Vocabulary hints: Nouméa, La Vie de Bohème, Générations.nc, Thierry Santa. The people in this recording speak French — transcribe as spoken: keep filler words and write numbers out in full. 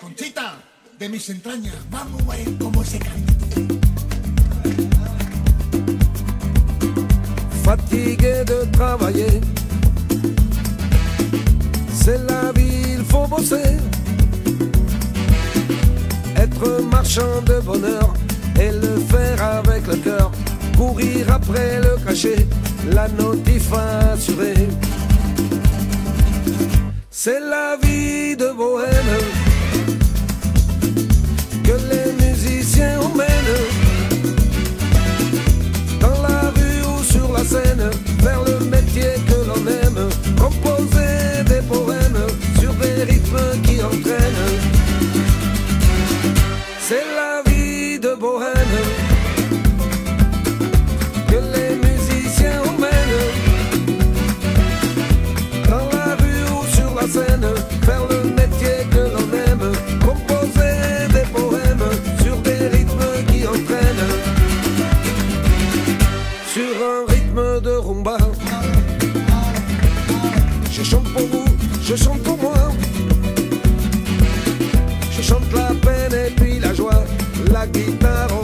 Conchita, de mis entrañas, vamos a ver cómo se canta. Fatigué de travailler, c'est la vie, il faut bosser. Être marchand de bonheur et le faire avec le cœur. Courir après le cachet, la notif assurée. C'est la vie de bohème que les musiciens emmènent dans la rue ou sur la scène vers le métier que l'on aime, composer des poèmes sur des rythmes qui entraînent. C'est la vie de bohème que les musiciens emmènent dans la rue ou sur la scène vers le métier que l'on aime, composer des poèmes sur des rythmes qui entraînent. Sur un rythme de rumba, je chante pour vous, je chante pour moi. Je chante la peine et puis la joie, la guitare.